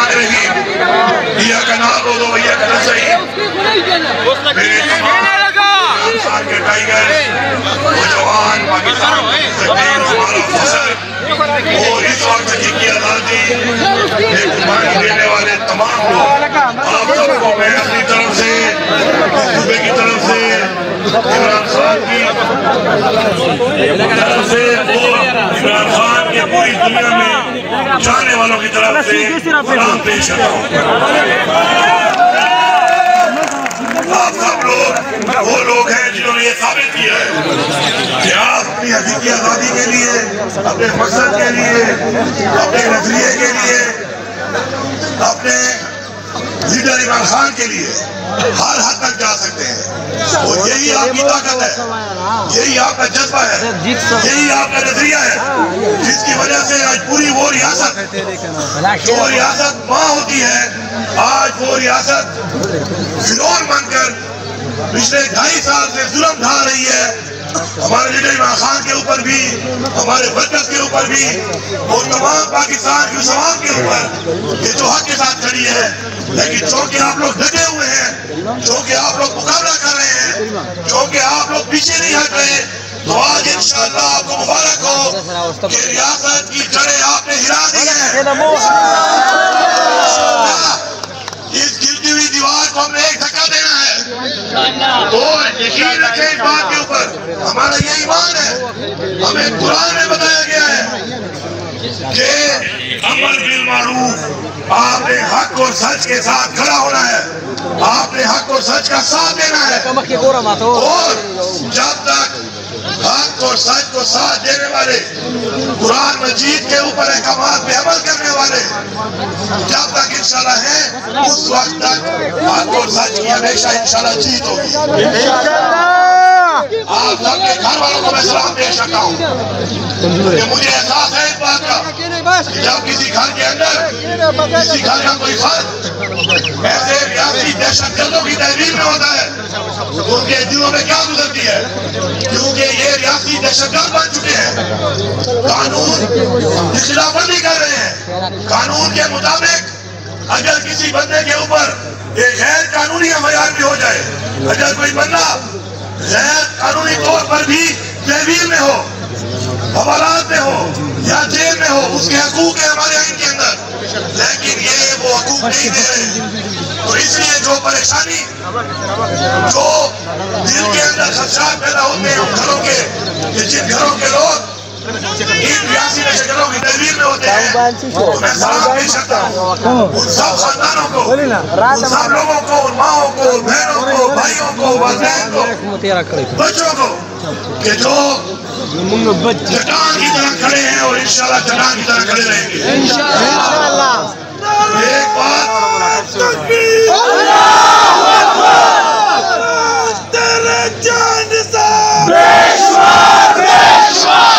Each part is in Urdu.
الرحمن الرحيم إياك نعبد وإياك نستعين کے ٹائیگر نوجوان پاکستان زمین ہمارا فخر اور اس وقت کی آزادی میں قربانی دینے والے تمام لوگ آپ سب کو میں اپنی طرف سے صوبے کی طرف سے عمران خان کی طرف سے عمران خان کے پوری دنیا میں جانے والوں کی طرف سے سلام پیش کرتا ہوں آپ سب لوگ وہ لوگ ہیں جنہوں نے یہ ثابت کیا ہے کہ آپ اپنی حقیقی آزادی کے لیے اپنے مقصد کے لیے اپنے نظریے کے لیے اپنے لیڈر عمران خان کے لیے ہر حد تک جا سکتے ہیں اور یہی آپ کی طاقت ہے یہی آپ کا جذبہ ہے یہی آپ کا نظریہ ہے جس کی وجہ سے آج پوری وہ ریاست جو ریاست ماں ہوتی ہے آج وہ ریاست فلور بن کر پچھلے 2.5 سال سے ظلم ڈھا رہی ہے ہمارے لیڈر عمران خان کے اوپر بھی ہمارے ورکرز کے اوپر بھی اور تمام پاکستان کے عوام کے اوپر یہ جو حق کے ساتھ کھڑی ہے لیکن چونکہ آپ لوگ ڈٹے ہوئے ہیں چونکہ آپ لوگ مقابلہ کر رہے ہیں چونکہ آپ لوگ پیچھے نہیں ہٹ رہے تو آج انشاءاللہ آپ کو مبارک ہو کہ ریاست کی جڑیں آپ نے ہلا دی ہیں اس گرتی ہوئی دیوار کو ہم نے ایک دھکا دینا ہے تو یقین رکھیں اس بات کے اوپر ہمارا یہ ایمان ہے ہمیں قرآن میں بتایا گیا ہے کہ عمل بالمعروف آپ نے حق اور سچ کے ساتھ کھڑا ہونا ہے آپ نے حق اور سچ کا ساتھ دینا ہے اور جب تک حق اور سچ کو ساتھ دینے والے قرآن مجید کے اوپر احکامات پہ عمل کرنے والے جب تک انشاءاللہ ہیں اس وقت تک حق اور سچ کی ہمیشہ انشاءاللہ جیت ہوگی آپ سب کے گھر والوں کو میں سلام پیش کرتا ہوں کہ مجھے احساس ہے اس بات کا جب کسی گھر کے اندر کسی گھر کا کوئی فرد ایسے ریاستی دہشت گردوں کی تحویل میں ہوتا ہے ان کے دلوں میں کیا گزرتی ہے کیونکہ یہ ریاستی دہشت گرد بن چکے ہیں قانون کی خلاف ورزی کر رہے ہیں قانون کے مطابق اگر کسی بندے کے اوپر ایک غیر قانونی عمل بھی ہو جائے اگر کوئی بندہ غیر قانونی طور پر بھی تحویل میں ہو حوالات میں ہو یا جیل میں ہو اس کے حقوق ہیں ہمارے آئین کے اندر لیکن یہ وہ حقوق نہیں دے رہے تو اس لیے جو پریشانی جو دل کے اندر خدشات پیدا ہوتے ہیں ان گھروں کے کہ جن گھروں کے لوگ ان ریاسی نشکروں کی تحویل میں ہوتے ہیں تو میں سلام پیش کرتا ہوں ان سب خاندانوں کو ان سب لوگوں کو ان ماؤں کو بہنوں کو بھائیوں کو والدین کو بچوں کو کہ جو جٹان کی طرح کھڑے ہیں اور انشاءاللہ جٹان کی طرح کھڑے رہیں گے انشاءاللہ ایک بات تکبیر اللہ اکبر تیرے جان نظام بیشوار بیشوار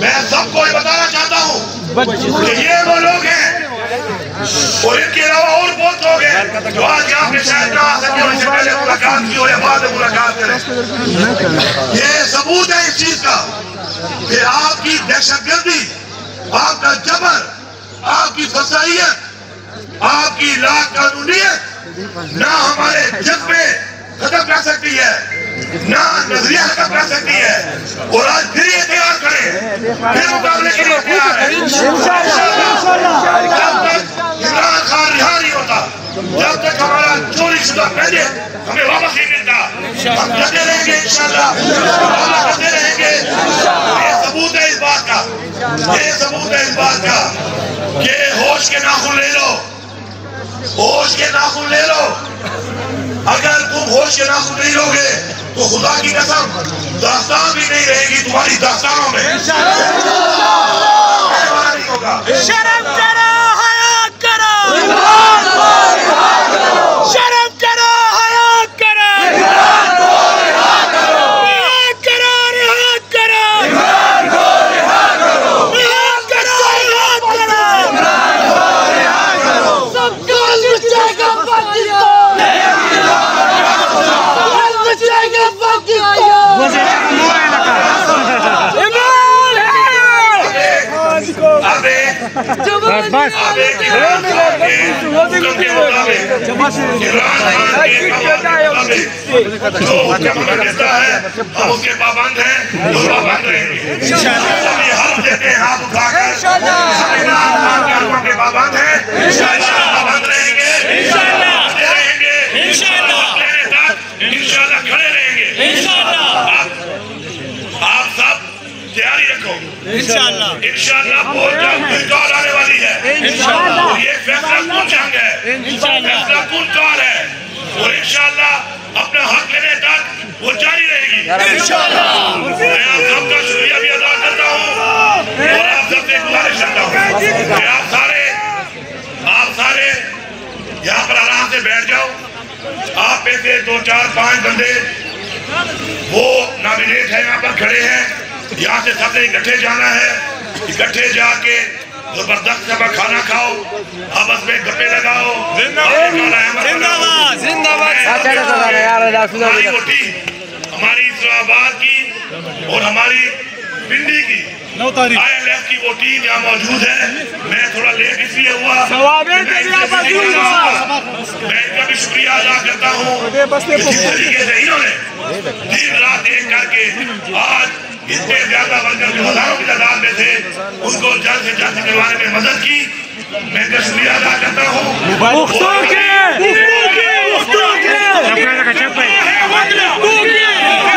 میں سب کو یہ بتانا چاہتا ہوں کہ یہ وہ لوگ ہیں اور ان کے علاوہ اور بہت لوگ ہیں جو آج یہاں پہ شاید نہ آ سکے اور اسے پہلے ملاقات کی اور یہ بعد ملاقات کریں یہ ثبوت ہے اس چیز کا کہ آپ کی دہشت گردی آپ کا جبر آپ کی فسائیت آپ کی لاقانونیت نہ ہمارے جذبے ختم کر سکتی ہے نہ نظریہ ختم کر سکتی ہے اور آج پھر یہ تیار کریں پھر مقابلے کے لیے تیار ہے جب تک عمران خان رہا نہیں ہوتا جب تک ہمارا چوری شدہ پہلے ہمیں واپس نہیں ملتا ہم کرتے رہیں گے انشاءاللہ ہم کرتے رہیں گے یہ ثبوت ہے اس بات کا یہ ثبوت ہے اس بات کا کہ ہوش کے ناخن لے لو ہوش کے ناخن لے لو اگر تم ہوش کے ناخن نہیں لوگے تو خدا کی قسم داستان नहीं रहेगी तुम्हारी दास्तानों में। शर्म करो, हया करो, शर्म करो, हया करो, रिहा करो, रिहा करो, रिहा करो, रिहा करो। सब कुछ बचेगा इंशाल्लाह खड़े रहेंगे। आप सब तैयारी रखो, इंशाल्लाह बहुत जल्द आने वाली है। ये फैसला कौन जंग है, फैसला कौन कार है, और इंशाल्लाह अपना हक लेने तक वो जारी रहेगी। मैं आप सबका शुक्रिया भी अदा करता हूँ और आप सबसे गुजारिश करता हूँ आप सारे यहाँ पर आराम से बैठ जाओ। आप में से 2, 4, 5 बंदे वो नॉमिनेट है, यहाँ पर खड़े हैं। यहाँ से सबने इकट्ठे जाना है, इकट्ठे जाके जबरदस्त सब खाना खाओ, आपस में गप्पे लगाओ। जिंदाबाद जिंदाबाद। हमारी इस्लामाबाद की और हमारी पिंडी की ILF की वो टीम यहाँ मौजूद है। मैं थोड़ा लेट इसलिए हुआ, मैं इनका भी शुक्रिया अदा करता हूँ। दिन रात एक करके आज इतने ज्यादा वर्कर जो हजारों की तादाद में थे उनको जल्द से जल्द निकलवाने में मदद की। मैं शुक्रिया अदा करता हूँ। मुख्तार के